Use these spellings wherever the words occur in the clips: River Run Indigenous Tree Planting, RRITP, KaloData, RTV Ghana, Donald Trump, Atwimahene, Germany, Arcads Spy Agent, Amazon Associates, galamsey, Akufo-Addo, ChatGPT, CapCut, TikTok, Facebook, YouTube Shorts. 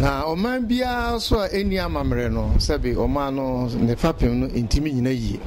Na oman bia so eni amamre no sebi oman no ne fapem no intimi nyina yie.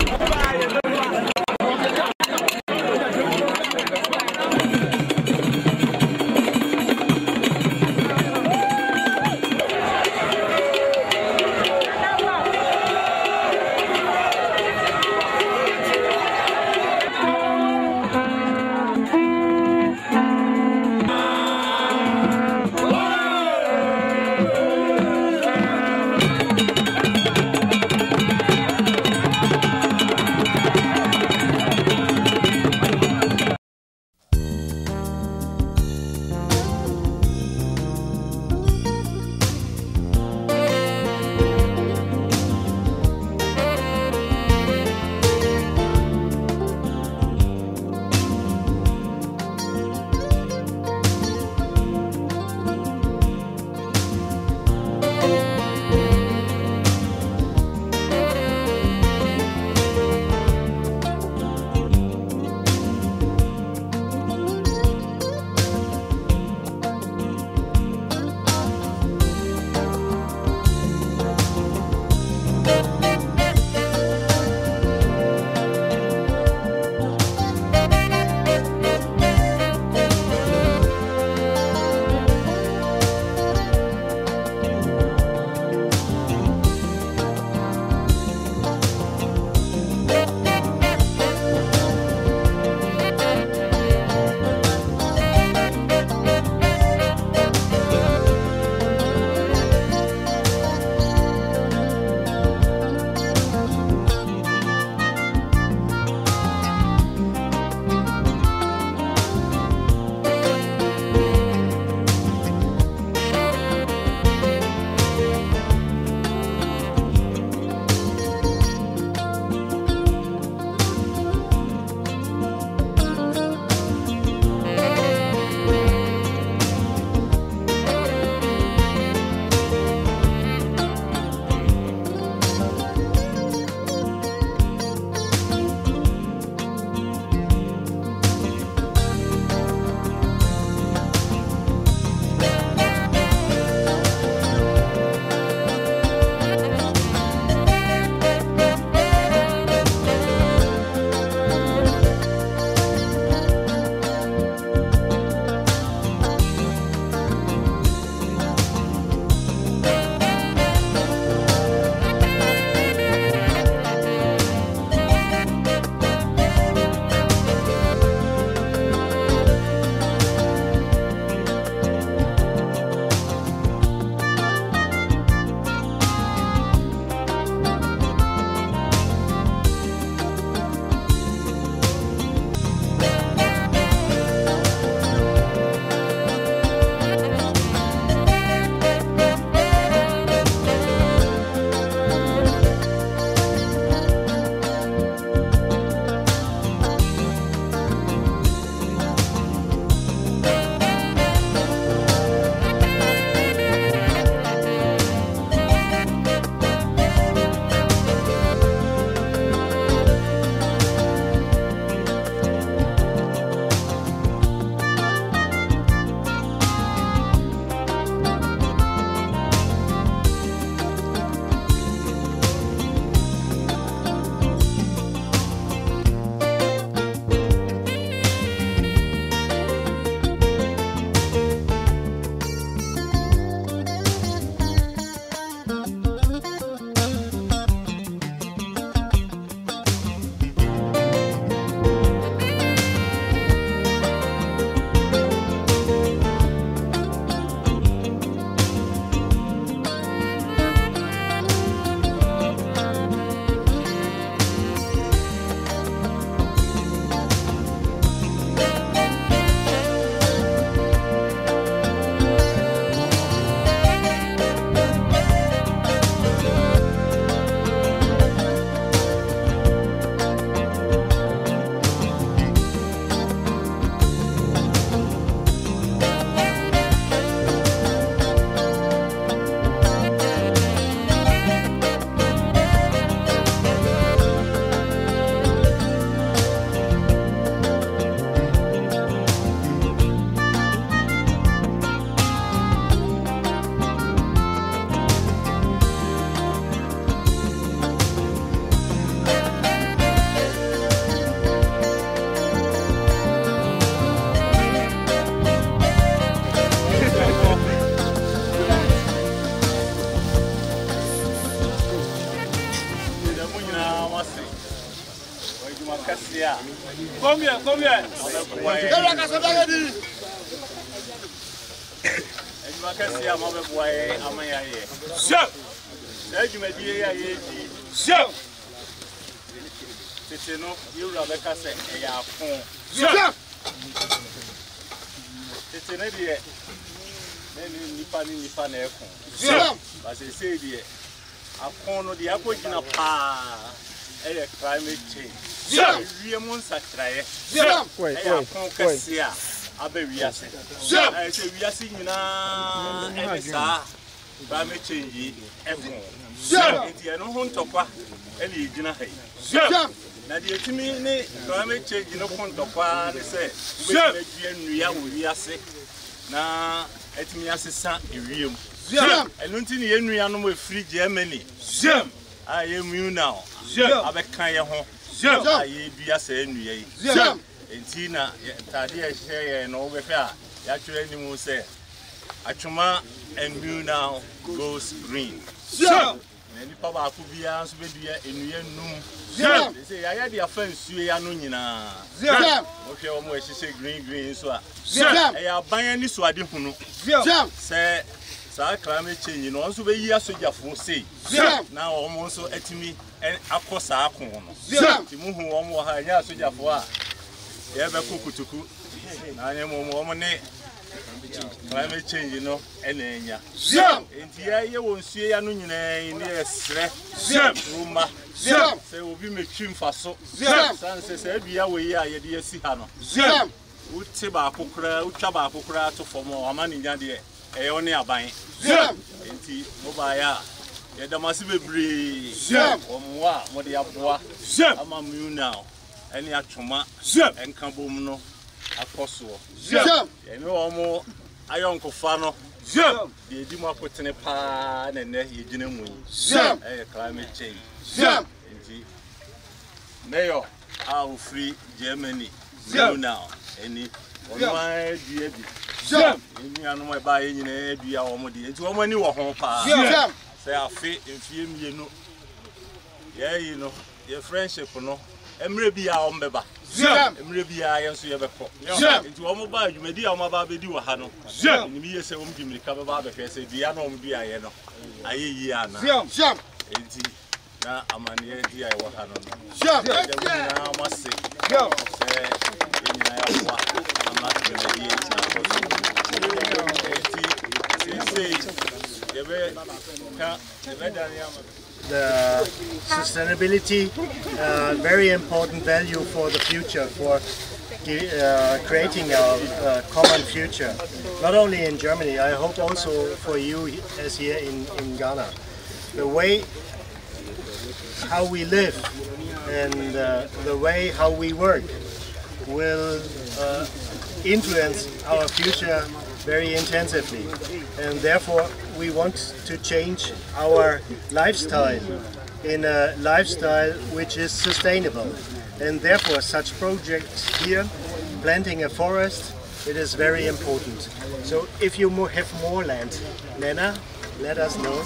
Yeah. Come here, come here. Climate change. We are climate change. Climate change I am you now. I be kind home. I be a saying you. And Tina, Tadia say and over here. Actually, say, Achuma and you now goes green. And Papa could be answered in your noon. They say, I had the offense you are nunina. Okay, almost she say green, green. So I are buying this. So I do know. Say, climate change, you know, so we are so for say. Now almost so at me and across our corner. Timu, one more high, yeah, so for ever cook to cook. I am more money. Climate change, you know, and then you won't see a noon, yes, Roma. They will be making for so. Says every hour, yeah, dear Sihano. Zam, Utaba Pokra to form our money, I only are buying. Jump! Mobile. The massive breeze. Jump! Moi, what they are poor. Jump! I'm a mule now. Any atoma. Jump! And Cambono. Apostle. Jump! And no more. I uncle Fano. Jump! The Dima put in a pan and there he didn't move. Jump! Climate change. Jump! Mayor, I will free Germany. Jump now. Any. My dear. Jump! You are not buying in a dear woman. It's woman you are home. Jump! Say, I fit if you know. Yeah, you know, your friendship, no. And maybe I am Beba. Jump! And maybe I am so ever. Jump! It's one mobile, you may be on my baby, you are Hano. Jump! Me, yes, I won't give me cover back. I say, Diana, be I know. I hear Jump! Jump! Now I'm an idea. I want Hano. Jump! I must say, Jump! I'm not going to be. The sustainability, very important value for the future, for creating our common future, not only in Germany, I hope also for you as here in Ghana. The way how we live and the way how we work will influence our future very intensively, and therefore we want to change our lifestyle in a lifestyle which is sustainable, and therefore such projects here, planting a forest, it is very important. So if you have more land, Lena, let us know.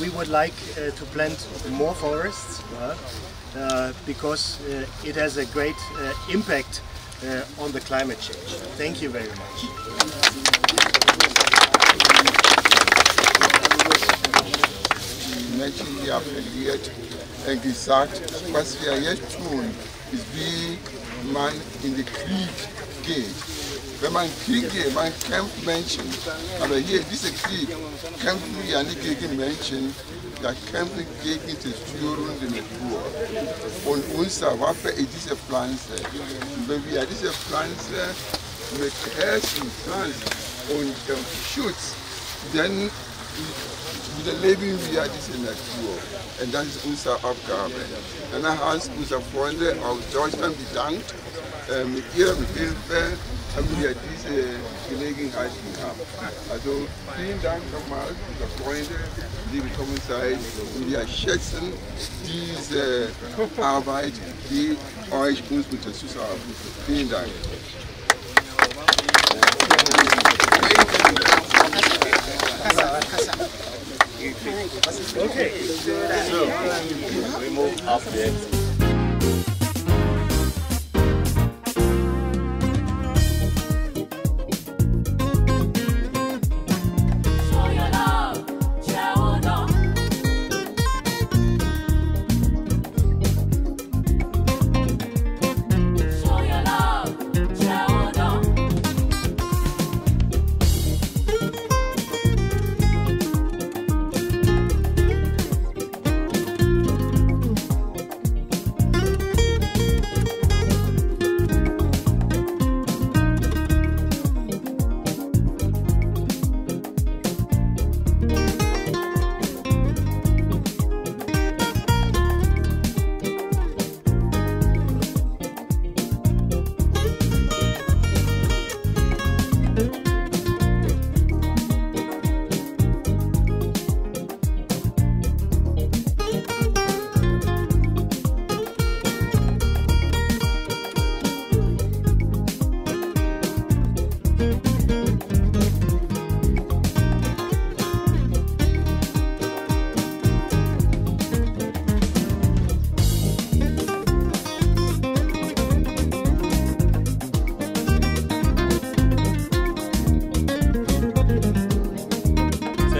We would like to plant more forests because it has a great impact on the climate change. Thank you very much. Mentioned the affiliate and exact atmosphere tune is being man in the creek gate. When man creek gate, man camp mentioned. But here, this is a creek. Camp we are not mentioned. That camp gate is a fuel in the poor. On Unsa, what it is a plant. Maybe it is a plant, make herbs and plants on the shoots. Then the living we are this in the poor. And that is Unsa Afghan. And I ask Unsa Freunde of Deutschland bedankt. Here we help. We are this Kollegen heißen haben. Also vielen Dank nochmal, unsere Freunde, die gekommen seid. Und wir schätzen diese Arbeit, die euch uns unterstützt haben. Vielen Dank. Okay, so we move up there.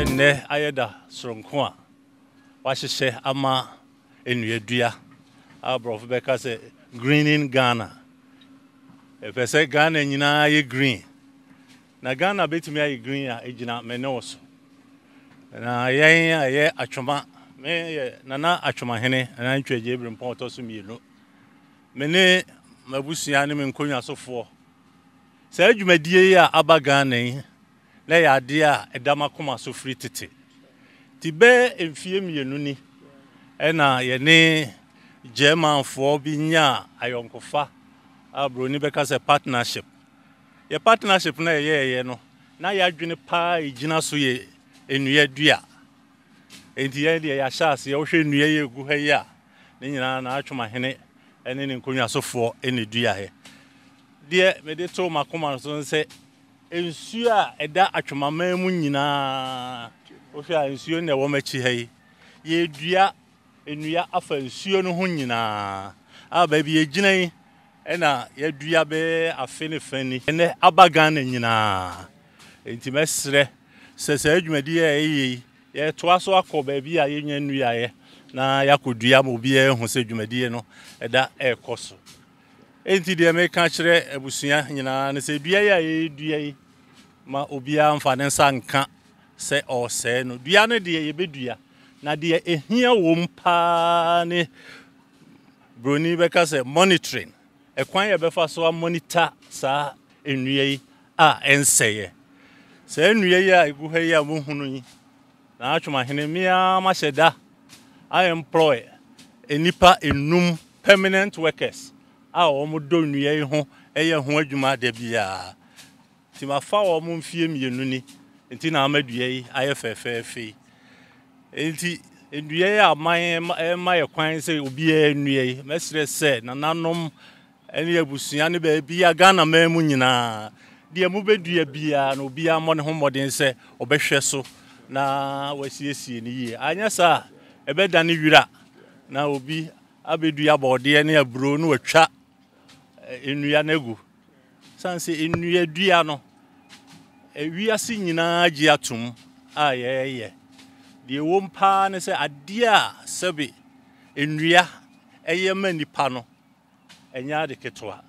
Nene ayeda sronkoa. Washise ama enuyedua. Abrof beka se green in Ghana. If say Ghana nyina ye green. Na Ghana betimi aye green ya ejina menoso. Na yen aye atwoma me nana Atwimahene na ntweje ebrempo otoso mielu. Mene mabusua ne menkonwa sofo. Sa adwumadie ya aba Ghana yi. Na ya dia edama koma so free tete tibe emfie mienu ni e na ye ne German for bi nya ayonkofa abro ni beka se partnership ye partnership na ye no na ya dwene pa igina so ye enua dua enti ye de ya sha se ye hwe nua ye gu ha ye a ne nyina na Atwimahene ene ne nkonwa sofo ene dua he de me de to makoma so nse ensuo a eda Atwimahene mu nyina ohia ensuo ne wo machi hai ye dua enua afa ensuo no ho nyina aba bi eginan ena ye dua be afene fani ene abagan ne nyina enti mesre sese adwumadi ye ye to aso akoba bi a ye nya nua ye na yakodua mo bi e ho se adwumadi no eda e koso enti de me ka kire abusua nyina ne se dua ya ye dua ma obia mfa ne sanka se o se no dua ne de ye bedua na de ehia wo mpa ne broni beka se monitoring e kwan ye befa so monitor sa enua yi a enseye se enua yi a egu ha yi a mo hunu yi na Atwimahene mia ma sheda I employ enipa enum permanent workers a wo mo do nua yi ho eye ho adwuma da bia ti ma fa wo mo mfie mienu ni enti na amadua yi aye fefefe enti ndua yi ama ye kwan se obi e nua yi mesre se nananom ene abusua ne ba bia Ghana ma mu nyina de mo bedua bia na obi amɔ ne ho modern se obehwe so na wasiesie ne yi anya sa ebeda ne wira na obi abedua bɔde ne aburo no atwa enua nagu sanse enua dua no ewiase nyina agye atom ayeye de wo mpa ne se ade a sebe enua eye manipa no enya de ketoa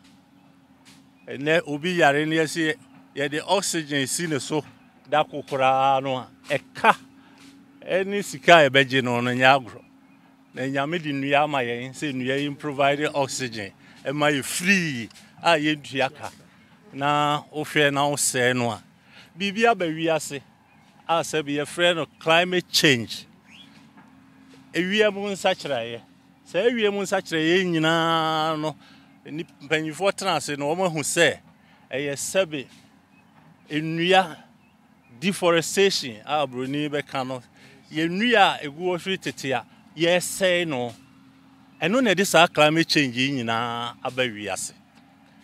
ene obi yare ne se ye de oxygen si ne so da kokora no eka eni sika ebeje no no nya agro na nya me de nua ma ye se nua yi provide oxygen e ma ye free a ye duaka na ofre na ose no a bibia ba wiase a se be friend of climate change ewia mu nsachraye se ewia mu nsachraye nyina no ni panyifo transe no mo hu se eye sebe enua deforestation a broni be kanu ye nua egu ofri tetea ye sei no eno ne de sa climate change nyina aba wiase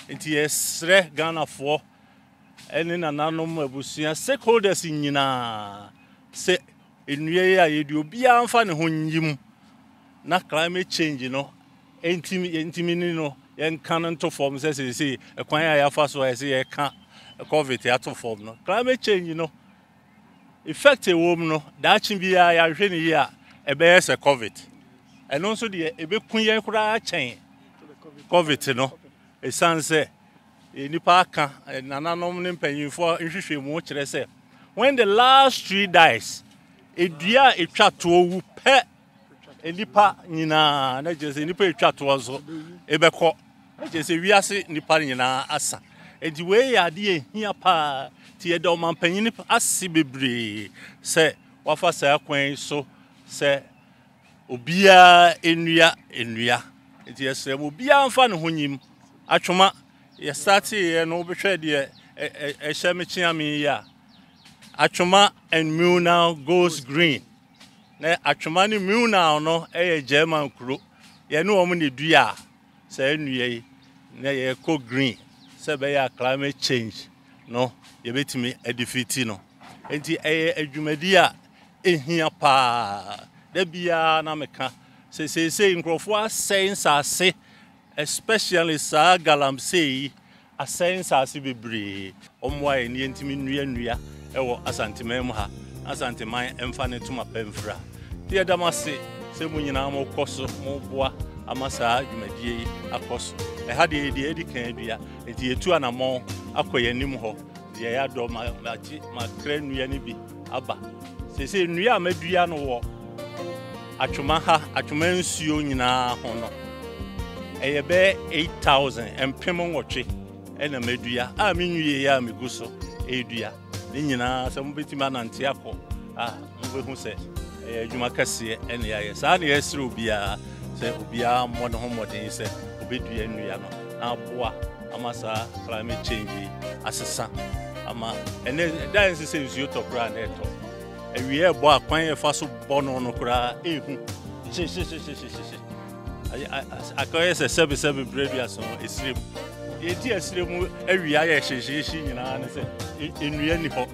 enti yesre Ghana for eni nananom abusua stakeholders nyina se enua ya yedu obi amfa ne ho nyim na climate change no enti ni no yen kan to form se ekwan ya fa so se ye ka covid ya to form no climate change no effect e wo mu no da chin bia ya hwe ne ya ebe se covid eno so de ebe kun yen kura chen covid no e sanse nipa ka nananom ne panyinfo nhwehwe mu kire se when the last tree dies edua etwa to owu pe nipa nyina na jese nipa etwa to so ebekọ jese wiase nipa nyina asa enti we ya de hia pa ti edo man panyin ase bebre se wafa sa kwen so se obia enua enti esem obia mfa ne honyim Atwoma ye starti no obehwe de e hyemechiami ya Atwoma and Mill now goes green na Atwoma ni Mill now no e German kro ye no om ne dua se nua yi na ye ko green se be ya climate change no ye betimi e defeat no enti e adwumadi a ehia pa da bia na meka se nkrofo asens ase especially sa galamsey asensasi bebre omwa eni ntimi nua ewo asantemem ha asante man emfa ne tuma pemfra ti edamase se munyina mo koso mo boa amasa adwumadie akoso e ha de edi kan adua edi etu anamon akoye nim ho de ya do ma achi ma krenua ne bi aba se se nua amadua no wo atwuma ha atwuma nsuo nyina ho no eye be 8000 empemo nwotwe ena madua a me nwie ya me guso edua nyina se mo betima nante akọ ah mo behu se adwuma kase ene ya ye sa na ye sire obia se obia mo no homoden se obedua nua no na aboa amasa climate change asesa ama ene dance se nsuo tokra na eto ewie ebo akwan ye fa so bono no kra ehu si I call it a seven bravia song, a stream. It is a stream every eye, she, and I said, in any hope.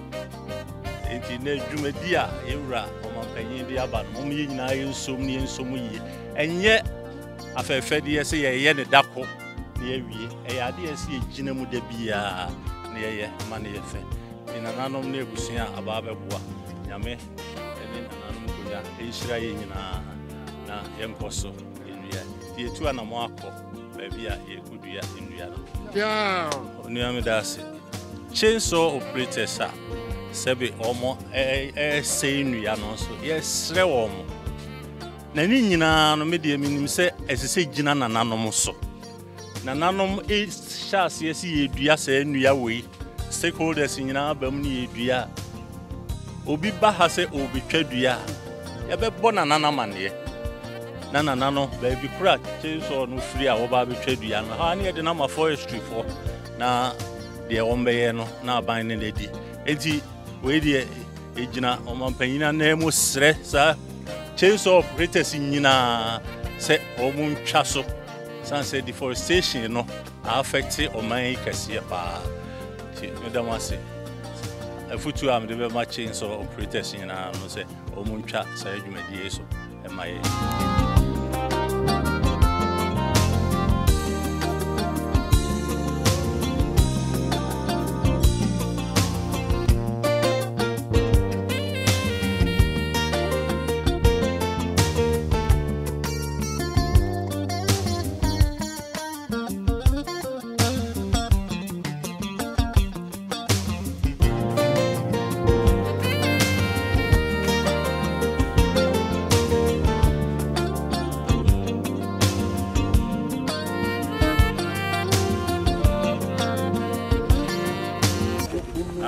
It is a jumedia, Ira, or Macayedia, but Mummy and I use so many and so many. And yet, after a fair dear say a yen a dark hope, near we, a idea see Ginamu de Bia near Money Effect. In an anom near Busia, a barber bois, Yame, and then an anom Guya, Israel, na Yamposo. The two and a mark of baby, a good year in Rihanna. Near that's it. Chainsaw operators are Sebi Omo, a saying Rihanna, so yes, Rewomo. Nanina, no medium, say, as a say, Gina and Nanomoso. Nananum is shas, yes, ye dear, say, Nia way. Stakeholders in our Bermuni dear. Obi Baha say, Obi Tredia. A bit born an anaman here. Nana, baby crack, chase or no free our baby trade. And I need the number forestry for now. The Ombayano now binding lady. Edgy, Wadia, Egina, Omampena, Nemo, Sresa, chase of greatest in Nina, said Omun Chasso, sunset deforestation, no, affected or my cassia bar. Madamasi, a foot to am the very much chains of greatest in our say Omun Chat, said you may be so, and my.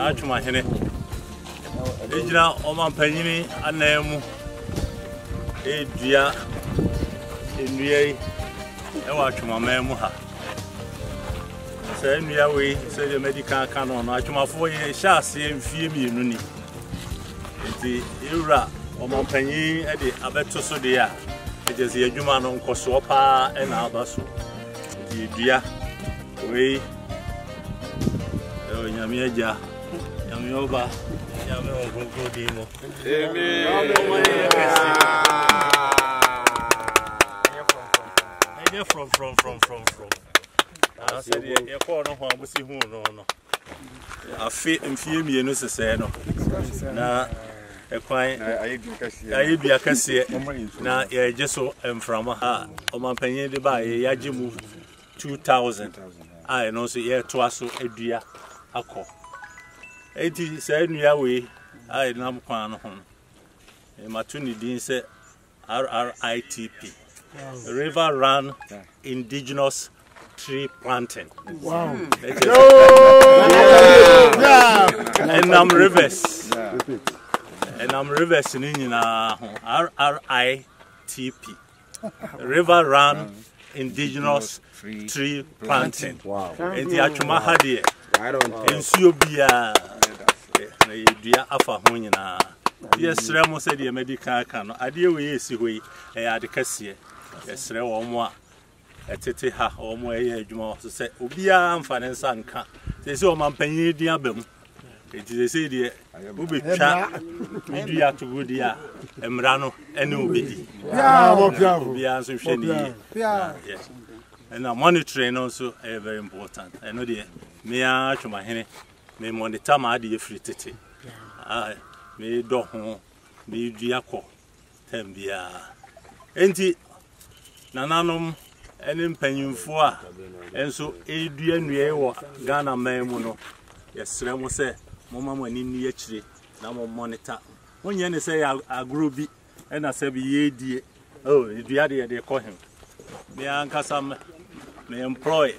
Atwimahene ejina omampanyini anemu edua enuyai ewa atwimamemu ha se enuya we se the medical canon atwimafo ye shaase mfie mienu ni nti ewura omampanyini ede abetoso de ya ejezi adwuma no nkoso pa ena abaso nti edua we onyamieja Yoba, Yamil, go demo. Amen. From. I said, you're called on one, see who no. I fit and fear me, no, say no. Now, a quiet, I be a cassia. Now, I just so am from a heart. On my penny, they buy a yaji move 2000. I know, so yeah, twice a dear. I call. 87 year way, I am Quan home. Matuni said RRITP. River Run Indigenous Tree Planting. Wow. And I'm Rivers. And I'm Rivers in RRITP. River Run Indigenous Tree Planting. Wow. And the Achuma had here. I don't know. And so be dear Alpha Honina. Yes, Ramo said the medical canoe. I deal with see we are the cassia. Yes, Ramo, a tete ha or more a jumo said, Ubia and finance and can. They saw my penny diabum. It is a dear Ubi chat, Media to Goodia, Emrano, and Ubi. Yeah, so shady. Yeah, yes. And our monitoring also is very important. I know the Atwimahene, me monitor my dear free titty. me do me diako tembia enti nananum eni mpanyimfo a enso edua nua ewo Ghana man mu no yesrem se moma mani ni akire na mo monitor onye ne se agro bi ena se bi yedie oh edua de de ko him me ankasa me employ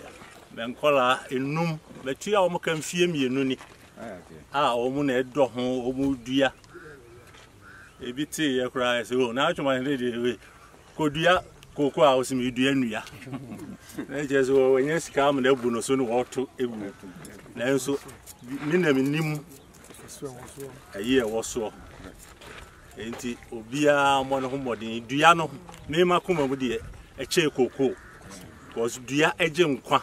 me nkola enum metua wo kan fie mienu ni ah omu na edo ho omu dua ebi ti e kura se o na Atwimahene de we kodua koko a osimi dua nua na je so wenye sika am na bu no so no woto egu na enso mi na minim ayi e woso enti obia mo no modin dua no me makoma mu de e che koko cause dua eje nkwa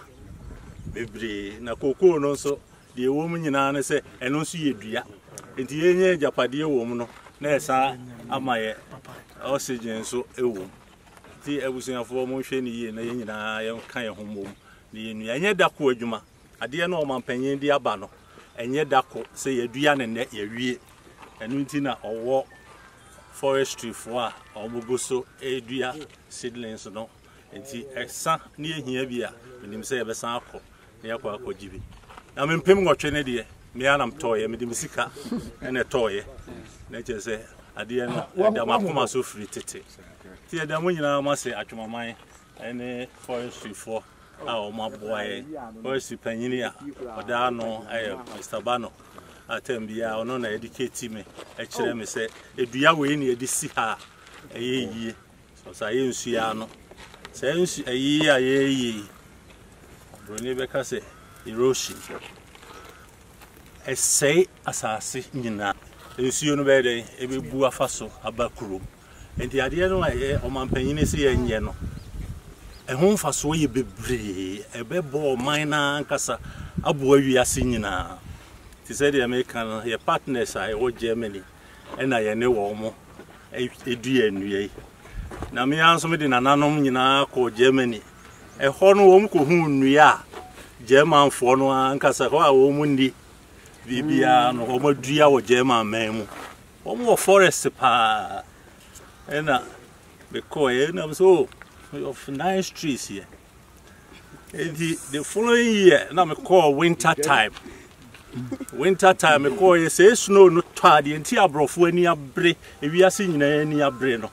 bebre na koko no so de wom nyina ne se eno so ye dua enti yenye japade wom no na esa amaye oxygen so ewo ti ebusinafo mo hwe ni ye na ye nyina ye kan ye homom ni ye nua enye dako adwuma ade na o mampanyin di aba no enye dako se ye dua ne ne ye wie eno nti na owo forestry fo a omugoso edua seedlings no enti esa ni ehia bia nim se ye besan akọ ne yakọ akọ jibi na mempem ngotwe ne de me anam toye me dim sika ene toye na chese ade no da makoma so free tete ti ade mo nyina ma se Atwimahene ene forestry for our ma boy forestry panyenia oda no ayo Mr Bano atembia ono na educate me e kire me se edua we ni edisi ha eyeye so sa yensu ya no sa yensu eyeye ayeye broni be ka se erosion essay asase nyina ensuo no be dey e be bu afaso abakuro enti ade no aye o mampanyine se yenye no ehun faso ye bebre e be bo man na ankasa abo awiase nyina ti said the American your partners are in Germany and I ne wo mo edu anue na me anso me de nananom nyina ko Germany e ho no wo mu ko hu nua German for no ankasa ko a wo mu ndi bibia no omo dua wo German man mu omo forest pa ena because e na so of nice trees here and the following year na me call winter time winter time me call say snow no tade enti abrofo ani abre ewiase nyina ani abre no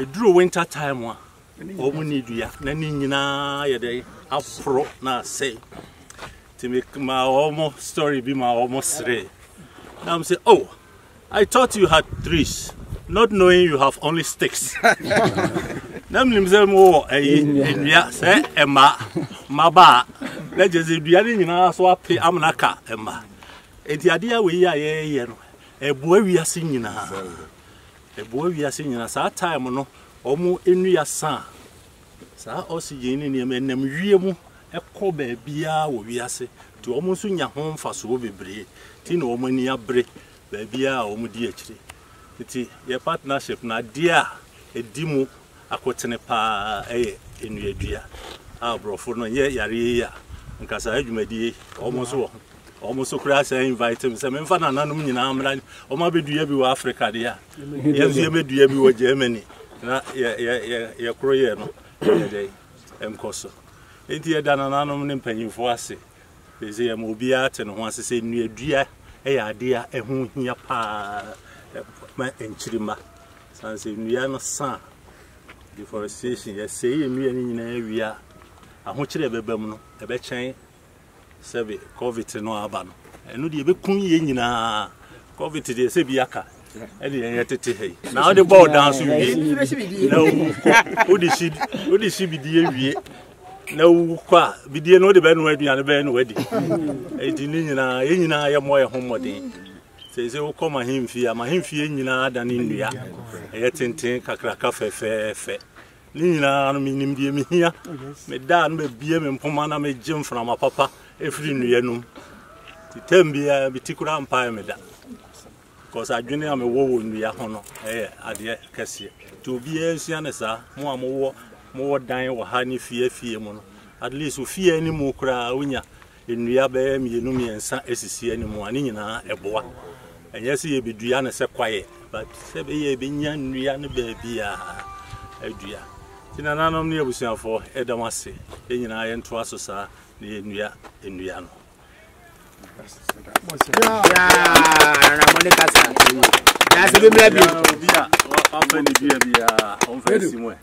e duro winter time wa omo ni dua na ni nyina ye dey afro na say to make my omo story be my omo story. Now I'm saying, oh, I thought you had trees, not knowing you have only sticks. Now I'm saying, oh, say Emma, Maba, let's just be any in our swap, Amanaka, Emma. And the idea we are a boy we are singing, a boy we are singing at that time, no, almost in your son. So I also gain in him and them real. Eko be bia wo wiase ti omo nso nya ho mfaso wo bebre ti na omo ni abre be bia omo di akire ti ye partnership na dia edimu akotene pa e enuadua abrofo no ye yare ya nka sa adwumadi omo so wo omo so kura say invite me say me mfa na nanom nyina amra omo bedua bi wo Africa dia ye nso ye bedua bi wo Germany na ye kro ye no dey mkoso enti e dana nanom ne mpanyimfo ase bezi ya mobi ate no ho ase se nua dua e ya ade a ehu hia pa ma enchirima sanse nua no san deforestation ya se ye nua ni nyina awia ahokyere bebam no e be chen sebe covid no aba no eno de be kun ye nyina covid de se bi aka and yet today. Now the ball dance we no who did she be the no kwa bidie no de ba no adua ne ba no adi edi ni nyina ye nyina ye moye homode seze wo koma himfi ama himfi ye nyina ada ne nua ye tenten kakraka fefefe ni nyina no minim die me hia me da no be bie me mpoma na me gem fra ma papa efri nua num ti tembia bitikura mpa me da cause adwene am wo nua ho no eh ade kase to bi ensia ne sa mo amwo more dying or honey fear, fear mono. At least we fear any more cry when ya in Riabem, you know me and San SC anymore, and in a boy. and yes, ye be Diana so quiet, but ye be young Riana baby a dear. In an anomaly we send for Edamasi, and I and Twasosa near Indiana. That's a good baby. I'm going to be on very similar.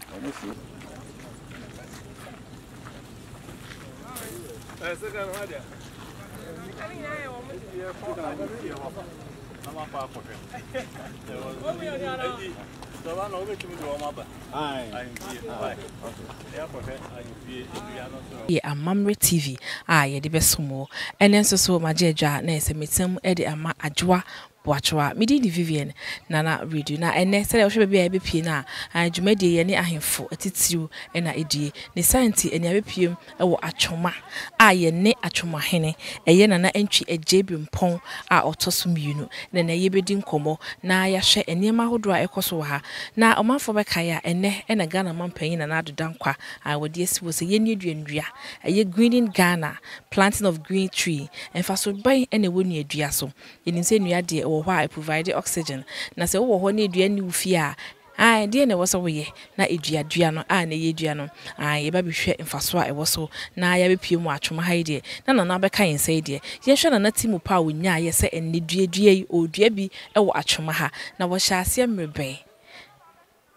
Yeah, Mamre TV. Aye, the best more. And then so my dear Jar, Ness, and Miss Eddie and Ma Adwa, Boachua, Midi Vivian, Nana Redu. Now, and next I should be a BPNA, and you made the any ahimful, a titsu, and a idea, the scientist, and a BPM, a war atoma. Aye, ne Atwimahene, a yenana entry, a jabim pong, a otosum yuno, then a yebedin como, na ya share a near Mahodra Ecosoha. Now, a man for Bakaya, and ne and a Ghana man paying another dankwa, and what yes was a yenudria, a ye green in Ghana, planting of green tree, and fast by any wood near Diaso, in insane your dear. Or why provided oxygen. Na se wo ho ne dua ne ufia a de ne wo so ye na edua dua no a na ye dua no a ye ba be hwe mfaso a e wo so na ya be pie mu atwoma ha de na na be ka yin sai de ye hwe na na timu pa wonya ye se en ne dua yi odua bi e wo atwoma ha na wo sha ase mrebe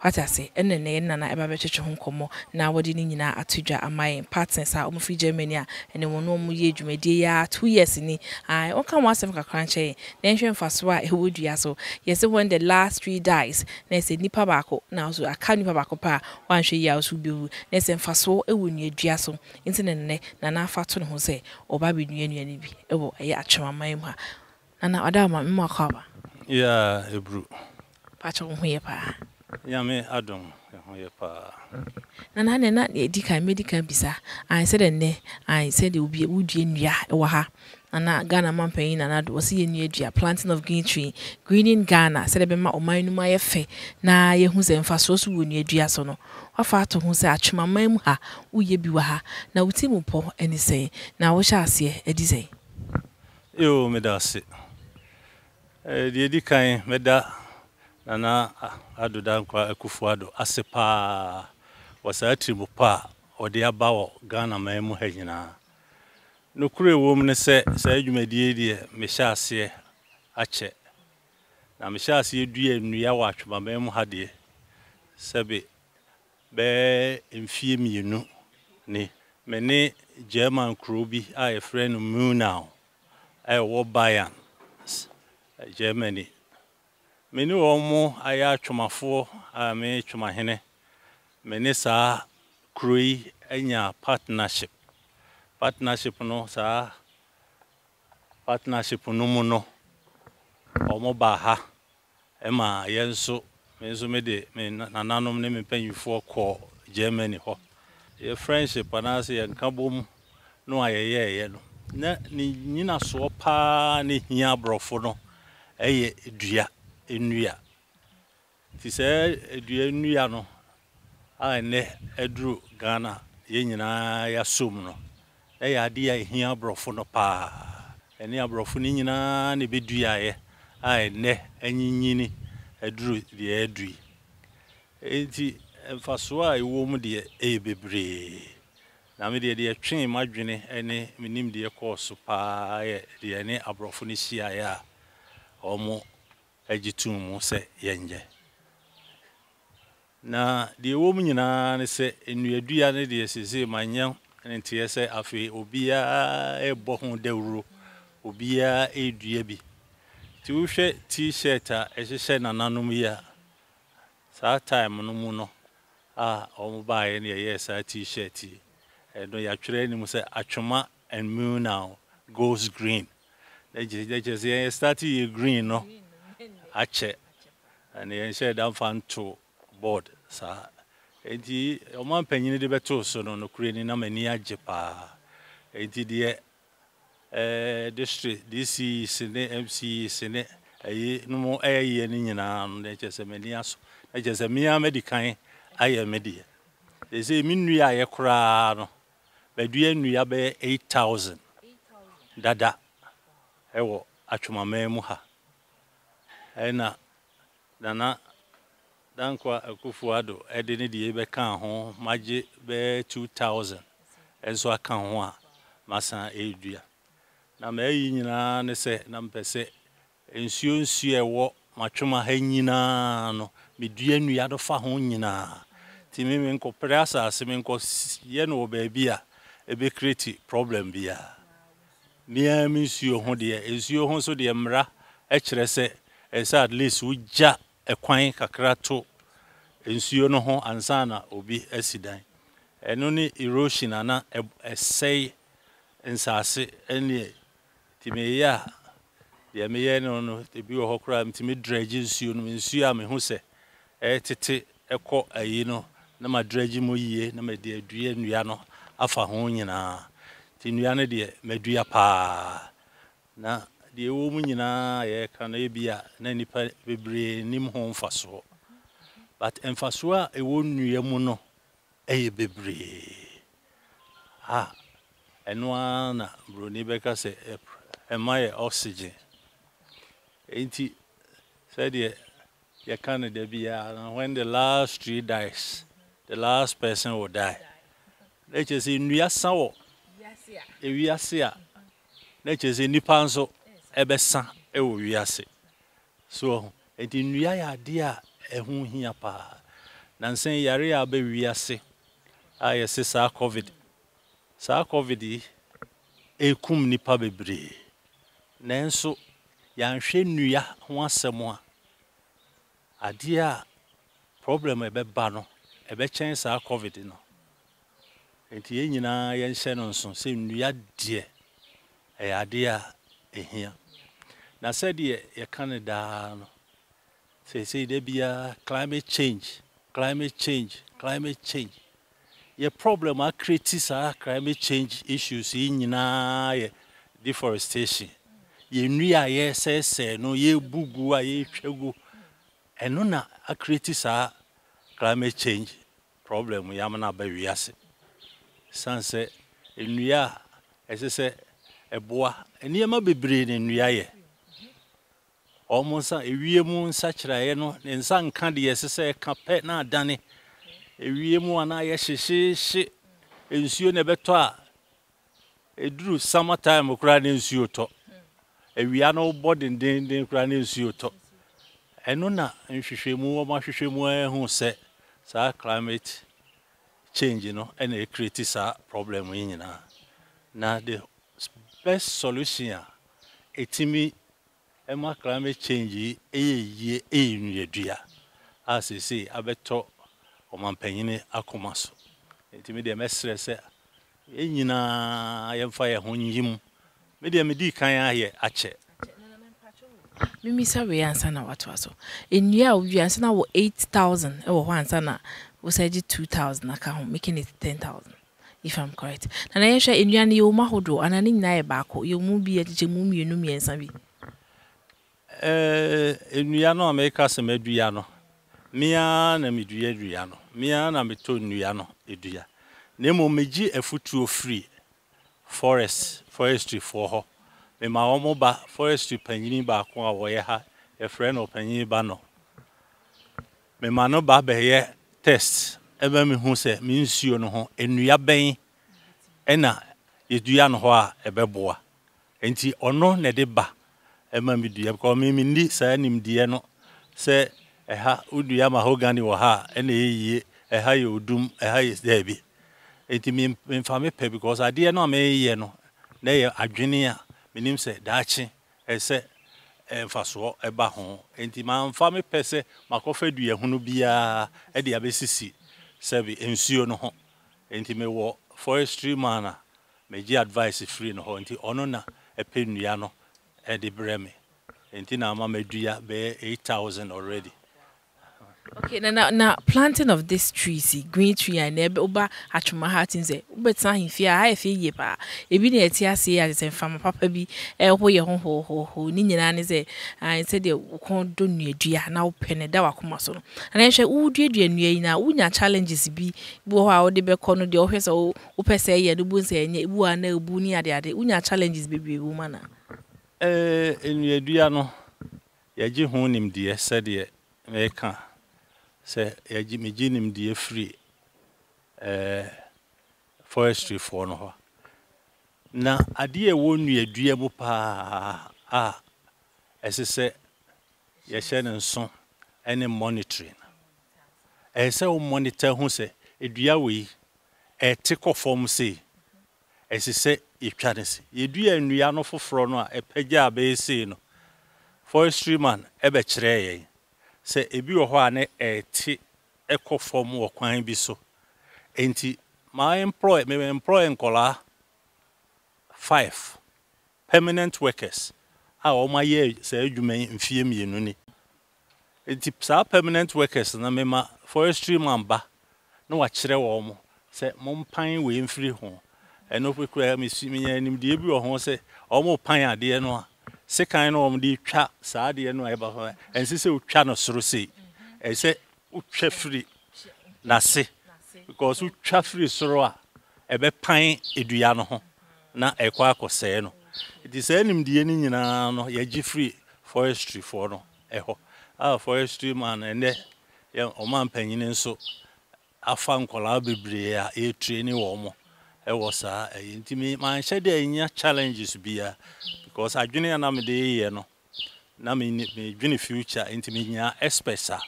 atase enne ne na na e ba be cheche ho nkomo na wo de ni nyina atodwa amaye partners a omfri Germany a ene wo no mu ye adwumadie ya 2 years ni ai won kan wasem kakran che na nhwe mfaso a ewo dua so yes when the last three dies na se nipa baako na so aka nipa baako pa wanhwe ya so biwu na se mfaso ewo nua dua so ntine ne na na afa to ne ho se oba be nua ni bi ewo eye atwemaman mu ha na na oda ma mma kwaba yeah ebru pa cho ho ye pa Yame Adam, Hoyapa. Nana, not a deacon medical bizarre. I said a nay, I said it would be a wood in ya, waha. Nana Ghana Mampain and I was seeing near Gia planting of green tree. Green in Ghana, said a bema or mine my fe. Na ye who's and fast was woo near Giasono. Or far to whom such my mem ha, who ye be waha. Now Timupo and say, now we shall see a dizzy. You made us it. A deacon made that. Nana adudan kwa ekufuado asepa wasati mupa odi abawo Ghana maimu hejina nokure wo mne se sa adwumadie die mehyaase ache na mehyaase due nua wa atwema maimu hade sebe be mfie mienu ni mene German crew bi a friend mu now I wo Bayern Germany Menu omo aya twomafo ame Twimahene meni sa kroi anya partnership no mono omo ba ha ema yenso menzo mede nananom ne mepanyufo ko Germany ho ye friendship anase ye nkabom no ayeye no na ni nyina so pa ne hia brofo no eye dua Enuya. Ti se edue enuya no ane edru Ghana ye nyina ya som no. E ya de ya hia brofo no pa. Ene abrofo ni nyina ne bedua ye ane anyinyini edru de edui. Enti mfaso a ewo mu de e bebre. Na me de de twen madwene ene minim de course pa ye de ene abrofo ni hia ya omo ejitum se yenje na de wo nyina ne se enuadua ne de sese manyan ne tie se afi obia ebo ho dawuro obia edua bi ti wo hwe t-shirt a ehye nananum ya sa time no mu no a omo baaye ne ye sa t-shirt e do ya twere ni mu se atwoma and moon now goes green they just yeah start you green no Ache and he said I'm fan to board sir and the man penny de beto so no crane na mani age pa and the district DC sene MC sene ayi no mo ayi ni nyina no na che se mani aso na che se me medical ayi media they say me nui aye kra no badua nui abe 8000 dada ewo atwoma memu ha ena nana dankwa Akufo-Addo edini die be kan ho maje be 2000 enso aka ho a masan edua na ma yi nyina ne se na mpese ensuo nsuo ewo matwema ha nyina no medua nua do fa ho nyina ti me nko pressa asem nko ye no ba bia ebe create problem bia nia mi nsuo ho de ensuo ho so de mra e kire se at least uja ekwan kakra to ensuo no ho ansana obi asidan eno ni erosion ana esei nsase eni timeya de meye no no ebi wo hokra mtimi dredge ensuo no ensuo a me ho se etete ekọ ayi no na ma dredge mo yie na ma de adua nua no afa ho nyina ti nua ne de madua pa na de wo mu nyina ye kan ebia na nipa bebre nim ho mfaso but mfaso a ewo nua mu no eye bebre ah enwa na bro ni beka se emaye oxygen enti said ye kan de bia when the last tree dies the last person will die nature say nua sawo wiase a wiase a nature say nipa nso ebesa ewo wiase so enti nua ya de a ehun hia pa nansen yare ya ba wiase a yesi sa covid ekum nipa bebre nanso yanhwe nua ho asem a ade a problem ebeba no ebe chen sa covid no enti ye nyina ye nhye no nso se nua de e ade a ehia na said ye Canada no say there be a climate change your problem are critics are climate change issues in nyina deforestation ye nua ye say no ye bugu a ye twegu eno na critics are climate change problem ya na ba wiase sanse enua esese eboa eniema bebre ne nua ye omonsa ewie mu nsa kyrae no ne nsa nka de esese kape na adane ewie mu ana ye hyehye ensuo ne beto a eduru summer time kura ne ensuo to ewia no body den kura ne ensuo to eno na nhwehwemu o ma hwehwemu ehu se sa climate change you know and it creates a problem we nyina na the best solution etimi ema climate change eye enwedua as you see abeto omampanyini akoma so etimi de mesre se enyina yemfa ye ho nyim me de me di kan aye ache mimi sabe ansa na watu aso enua owiansa na wo 8000 e wo ansa na was I 2000 account, making it 10,000, if I'm correct. And I share in Yanni Omahodo, and I need Nayabako, you won't be at Jimum, you know me and Sammy. In Yano, make us a Medriano. Mian and Midriano. Mian and Metoniano, Idria. Nemo Meji a foot to free forestry for her. The Maomoba forestry penny barqua, where a friend of penny bano. The Manoba bear. Test ebe me hu se me nsuo no ho enua ben ena yedua no ho a ebeboa enti ono ne de ba ema me dua ko me ni sa nim die no se eha udua mahogani wo ha ena yeye eha ye odum eha ye there bi enti me fa me pe because ade no me ye no na ye adwene a menim se daachi ese emfaso eba ho enti manfa me pese makofa dua hunu bia e de abesisi sebi ensuo no ho enti me wo forestry mana me gi advice free no ho enti ono na epe nua no e de breme enti na ama medua be 8000 already. Okay, na planting of this tree, see, green tree and oba atwoma hatin ze ubetsa himfia ha efe ye pa ebi na etia se ya ze fama papa bi ho ye ho ni nyina ne ze an se de kon do nuadua na opene da wakoma so no na hwe uduadua nua yi na unya challenges bi wo ha wo de be kono de ohwe so upese ye de bu se enye bu ana ebu ni ade unya challenges bi mana enuadua no Yaji honim deɛ sɛdeɛ meka sɛ yaji megye nim deɛ free forestry for no hɔ na adeɛ wɔ nuadua mu paa a ɛsɛ sɛ yɛhyɛ ne nso ɛne monitoring ɛsɛ wo monitor ho sɛ edua wei ɛte kɔ fam sɛ ɛsɛ sɛ yɛtwa ne sɛ yɛdua nnua no foforɔ no a ɛpɛgya abɛɛsɛ no forestry man ebe kyerɛɛ sɛ ebi wɔ hɔ a ne ɛte ɛkɔ fam wɔ kwan bi so enti my employer me employ nkola 5 permanent workers a wɔma yɛ sɛ adwuma mfie mienu ni enti saa permanent workers na me ma forestry man ba na wa kyerɛ wɔ mo sɛ mompan we mfiri ho ɛno kwekura me simenya nim de ebi wɔ ho sɛ ɔmo pan ade no a sekan no omdi twa saa de no eba ho ense se otwa no soro sei e se otwa free na se because otwa free soro a ebe pan edua no ho na ekwa akose no it is enim de ni nyina no ye free forestry for no eho ah forestry man ene ye o man panyini nso afa nkola bebre a e training wo mo e wo saa e ntimi man hye de nya challenges bia because I dwene na me dey no na me dwene future ntimi nya experts a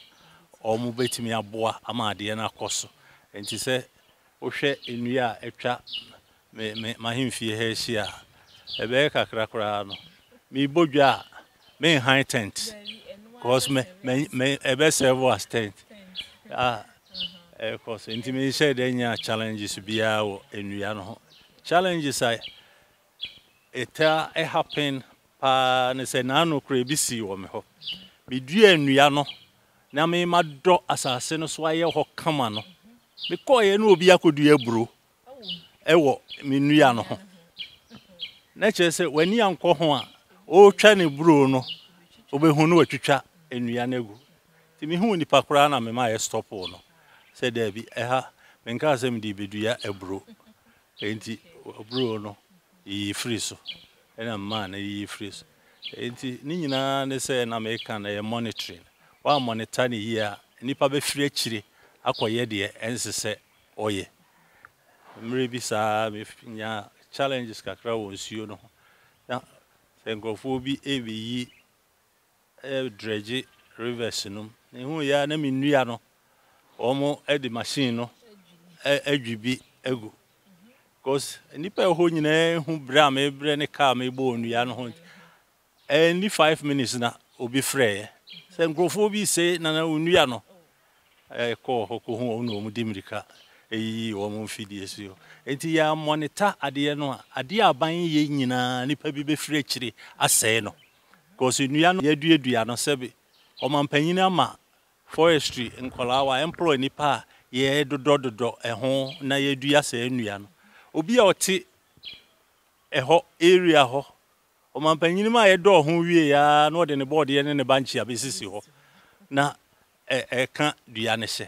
o mo betimi aboa ama de na koso enti se wo hwe enua etwa me mahimfie ha hia e be kakra kra no me bodwa me high tent because me e be serve as tent ah e koso ntimi hye de nya challenges bia wo enua no challenges I eta e happen pa ne se na no kra bi si wo me ho me dua anua no na me ma do asase no so aye ho kama no me koye no obi akodua bro e wo me nua no ho na che se wani anko ho a o twa ne bro no obehu no atwitwa anua na egu ti me hu ni pakora na me ma ye stop wo no se da bi e ha me nka se me di bedua e bro enti bro no I free so ena man I free so enti ni nyina ne se na meka na monitoring wa monitor ni here nipa be free akire akoye de ensese oye mre bi sa me nya challenges kakra won sio no na xenophobia ebi dredge rivers no ne hu ya na minua no omo e de machine no adwibi ego because nipa ho nyina hu bra me bre ne ka me bo onua no ho any 5 minutes na obi frɛ sɛ nkrofo bi sɛ na onua no e ko ho ko ho no mu demirika eyi wo mu fidi esio enti ya monitor ade no ade aban ye nyina nipa bi be frɛ kyire asɛ no because onua no yɛduadua no sɛ bi o mampanyin ama forestry nkola wa employ nipa ye dodododo ho na yɛdua sɛ onua no obi a oti eho area ho o mampanyin ma ye do ho wie ya na odi ne board ye ne banchi abesisi ho na e ka dua ne hye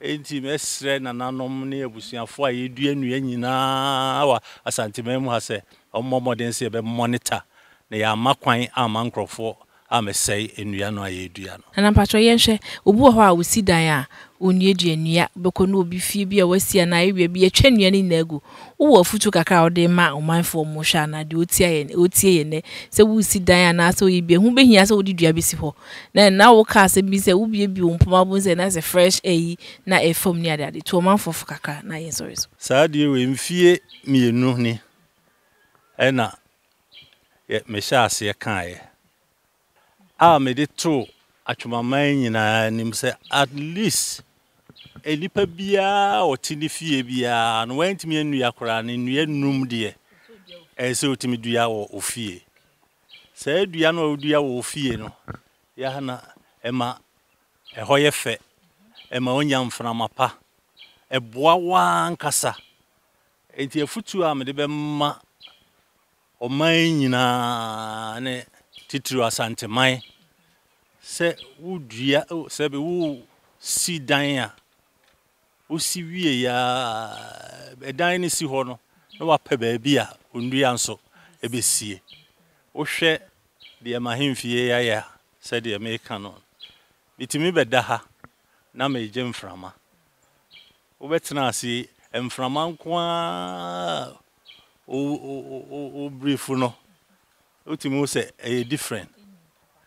enti mesre na nanom ne abusuafo a ye dua nua nyina wa asantemem ha se o mommoden se be monitor na ya makwan amankrofo amesei enua no aye dua no na mpacho ye hwe obu ho a wosi dan a onue duanua beko no obi fie bi a wasia na aye bi atwa nua ni nagu wo afutu kakra ode ma omanfo mo hwa na de otie ye ne se wosi dan na so ye bi hu behia se wodi dua bi si ho na wo ka se bi se wo bi bi ompoma bo se na se fresh air na e fom ni ade to omanfo kakra na ye sorry so saa de we mfie mienu ni ena ye me sha ase kan ye a me de to atwumaman nyina nim sɛ at least elipa bia otini fie bia no wantimi anua kora ne nua num de e sɛ otimi dua wɔ ofie sɛ dua no dua wɔ ofie no ya hana ema ɛhɔyɛ fɛ ema onya mframa pa ɛboa wa nkasa enti afutu a me de bɛma ɔman nyina ne titru asanteman se wudua se be wu si dan a o si wie ya dan ne si ho no na wa pɛ ba bi a ondua nso ebesie wo hwɛ de mahemfie ya said the American on. Bitimi bedaha, na me jem frama. Obetina si emframa nkwa o brief no. Otimo say a different.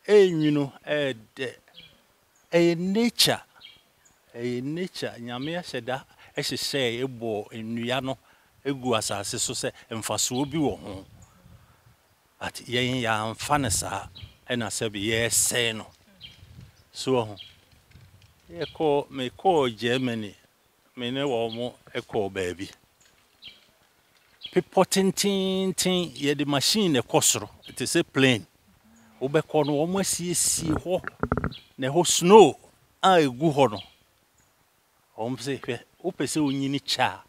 Eh you know a nature. A nature nyame aheda ehye ebo enua no egu asase so se emfaso bi wo ho. At yen ya amfanesa ena sebi ye se no. So ho. Ye ko me ko Germany. Me ne wo mo e ko baabi. People tin ye the machine e kosoro. It is a plane. Obe ko no wo mo asiesie ho. Ne ho snow a egu ho no. Opese unyini cha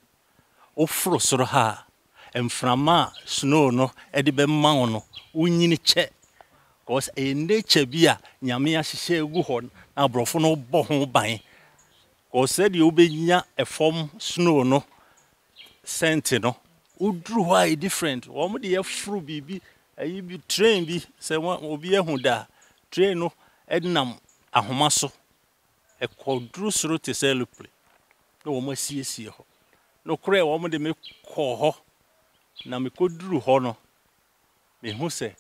ofro soro ha emframa snow no edibe ma no unyini che cause e nature bia nyame ahye egu ho na brofo no bo ho ban cause de obenya e form snow no sent no udru ho e different wo mo de afro bibi ayi bi train bi se obi ehu da train no ednam ahoma so e kodru soro te selple. No one must see her. No cry woman, they may call her. Now me could drew honor. Me who say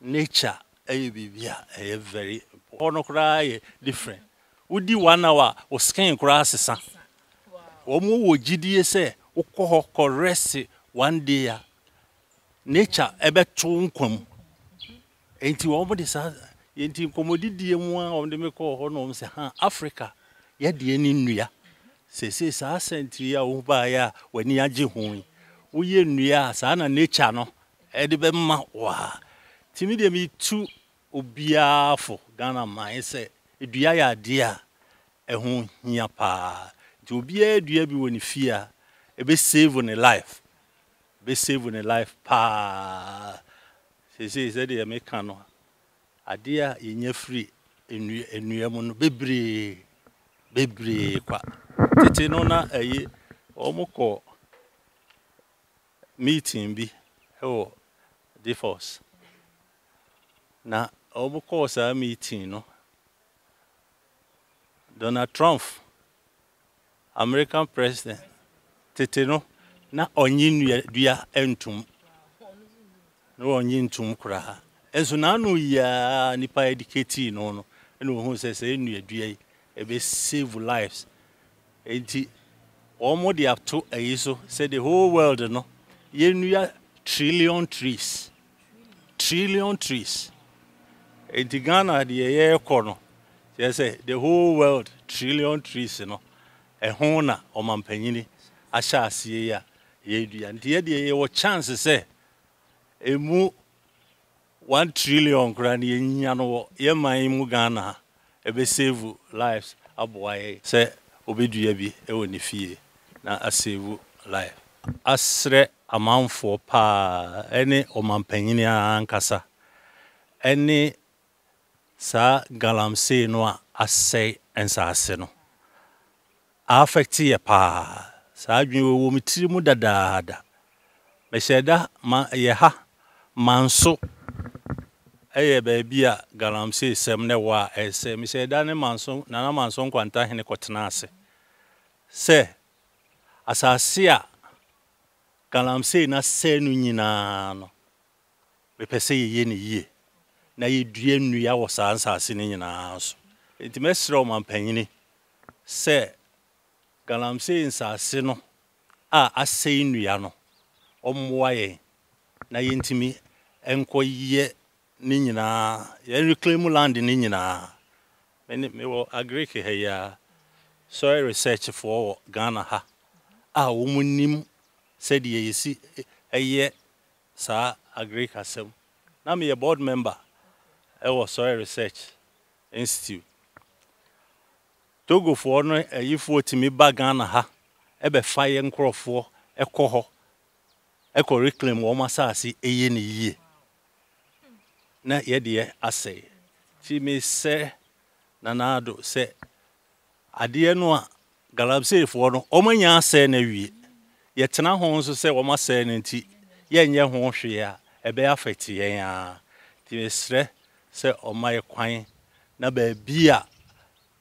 nature, a baby, a very honor cry different. Would you 1 hour or skin grasses? Woman would GDA say, O call her caress 1 day. Nature ever tone come. Ain't you almost ain't you commodity one on the make or honor? Africa, yet the enemy. Say, sa sentry, oh, by when ye are Jehoi. We near Sana nature, no, Edibem Mawa. Timid me too, obia for Ghana, mine say, Dia, dear, a home near pa. To be a dear be when you fear, a be saved on a life. Be saved on a life, pa. Say, said the American, a dear in your free, in your moon, bibri, bibri, qua. Tetinona aye omoko meeting bi oh divorce na omoko sa meeting no Donald Trump American president tetino na onyi dua entum no onyi entum kura enso na no ya nipa educate no no eno ho se se enu adua e be save lives. Enti omo de afto ayiso said the whole world no ye nua trillion trees enti Ghana de ye ko no they say the whole world trillion trees no ehon na omampanyini ahya asie ya ye dua enti ye de ye wo chance say emu 1 trillion grand ye nya no wo ye man mu Ghana e be save lives aboye say obeduya bi e woni fie na asevu life asre amanfo pa ene omampanyini ankasa ene sa galamse no asay ensase no affect ye pa sa adwen wo mitiri mu dadaada meheda ma ye ha manso eye ba bia galamse sem ne wa ese meheda ne manso na na manso nkwanta hene kotena ase se asase a galamse na se nu nyina no be pese ye ne ye na ye dua nua wo sa asase ne nyina so enti mesro mampanyini se galamse nsase no a asei nua no omwa ye na ye ntimi enko ye ne nyina ye reclaim land ne nyina me wo agree ke ya. So I research for Ghana ha. A woman nim said ye see a year sa agri kasem. Now me a board member. I was Soil Research Institute. Togo for no a ye for Timmy ba Ghana ha. Ebe fire and crop for a coho. Echo reclaim womasasi a yen ye. Na ye dear assay. She may say Nanado say. Adeɛ no a galamseefoɔ no ɔmanya asɛ na wie yɛtena ho nso sɛ ɔmasɛ ne nti yɛnyɛ ho hwe a ɛbɛ afɛte yɛn a ti mesrɛ se omaye kwan na ba bia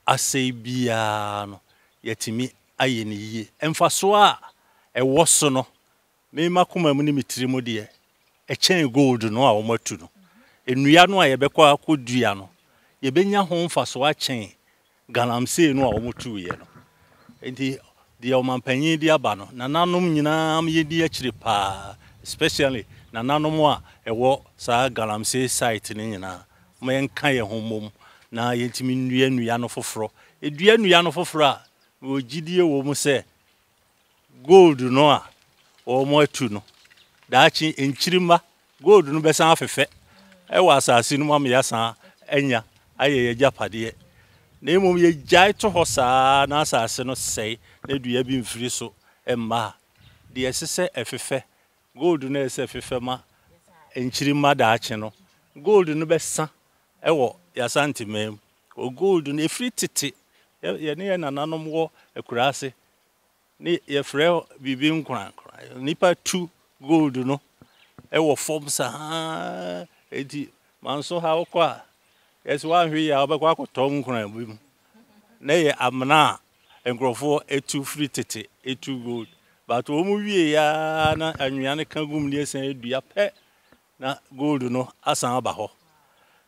asei bia no yetimi aye ne yie emfa so a ewo so no me makoma mu ni mitiri mu de e chen gold no a omatu no enua no a yebekwa akodua no yebenya ho mfa so a chen galamsey no a omotu ye no enti de omanpanyi de aba no nananom nyina am yedi akire pa especially nananom a ewo sa galamsey site ni nyina men kan ye homom na yentimi nua no foforo edua nua no foforo a ogidie wo mu se gold no a omotu no daachi enchirima gold no besan afefe ewo asase no ma ya san anya ayeye japade ne mum ye jai to hosa na asase no sei na dua bi mfiri so emma de esese efefe gold no ese efefe ma enchirima daachi no gold no besan ewo ya santimem o gold no efri tete ye ne nananom wo ekurase ne ye frɛ bibi nkran nipa tu gold no ewo form sa edi manso ha okwa yesu wa hwe ya obekwa kotom nkran bim na ye amna enkrofo etu free tete etu gold but wo mu wie ya na anwuane kan gum ne sen edua pɛ na gold no asan aba ho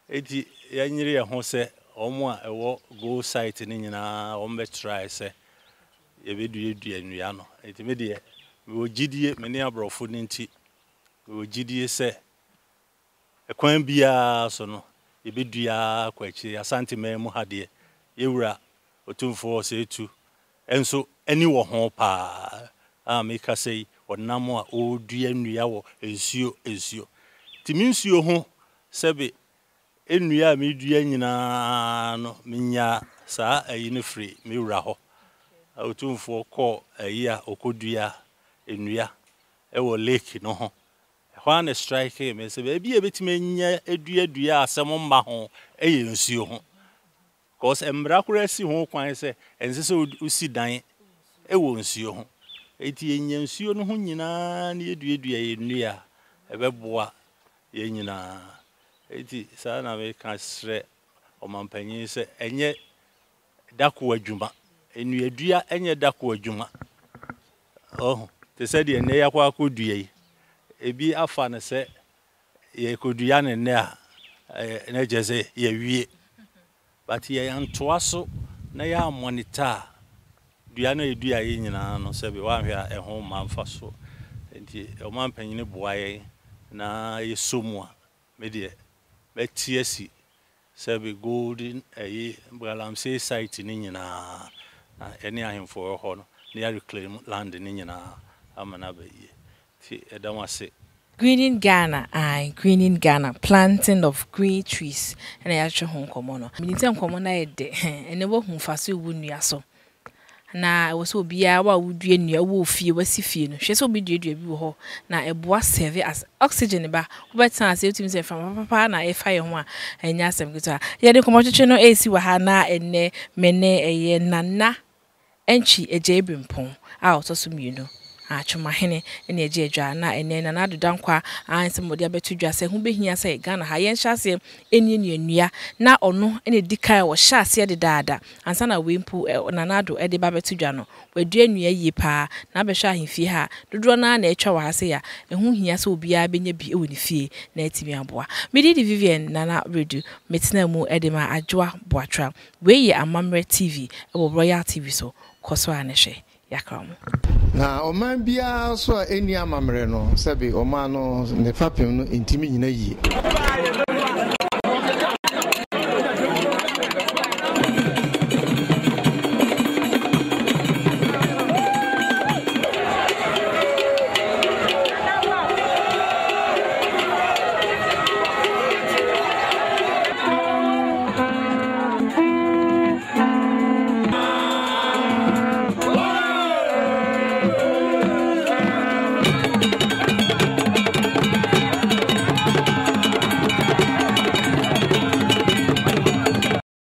edi ye nyire ye ho se omo a ewo gold site ni nyina ombe try se ye bedu enua no edi me de wo gidie me ne abrofo ne nti wo gidie se ekwan bia so no ye bedua kwachi asantime mu hade ye wura otumfo se etu enso ani wo ho pa a me ka sei wonam a odua enua wo ensuo timi nsuo ho sebe enua me dua nyina no menya sa ayi ne free me wura ho otumfo ko ayi a okodua enua ewo lake no ho hwa na strike me se be bia betimenya edua asem mba ho eye nsuo ho cause embra kura si ho kwan se ensese usi dan ewo nsuo ho eti enya nsuo no ho nyina na edua enua ebeboa ye nyina eti sa na me kan sre omanpanyi se enye dako adwuma enua edua enye dako adwuma oh te said ye ne yakwa akodua yi ebi afa ne se ye kodua ne ne a na jese ye wie but ye antoa so na ya monitor dua na edua ye nyina no se be wa hwa ehon manfa so enti o manpanyi ne boaye na ye somua me de betiasi se be golden ayi galamsey site ni nyina na ene ahemfo ho no ne ya reclaim land ni nyina Greening Ghana, greening Ghana, planting of green trees, and I actually home commoner. Minimum commoner, and never home for so would near so. Now I was so be our would be near woof, you were see she so be dear ho. Now a bois serve as oxygen bar, but sans it himself from papa, na a fire one, and yes, I'm good. Yet the commotion AC were hana and ne mene a ye nana, and she a jabin pong out or some you know. Atwimahene ene eje adwa na ene na adodan kwa ansem odi abetu dwa se hu behia se Ghana ha yen hyase eni nua na ono ene dikai wo hyase de daada ansa na wempu na nado ede babetu dwa no wadu nua yi pa na behwa ahemfie ha dodo na etwa wa hase ya ehu hia se obi a benye bi ewo ni fie na etimi aboa midi di Vivian nana redu metna mu edema adwa boatra we ye Amammerɛ TV ebo Royal TV so koso anehwe yakram na oman bia so eni Amammerɛ no sebi omano ne fapem no intimi nyina yi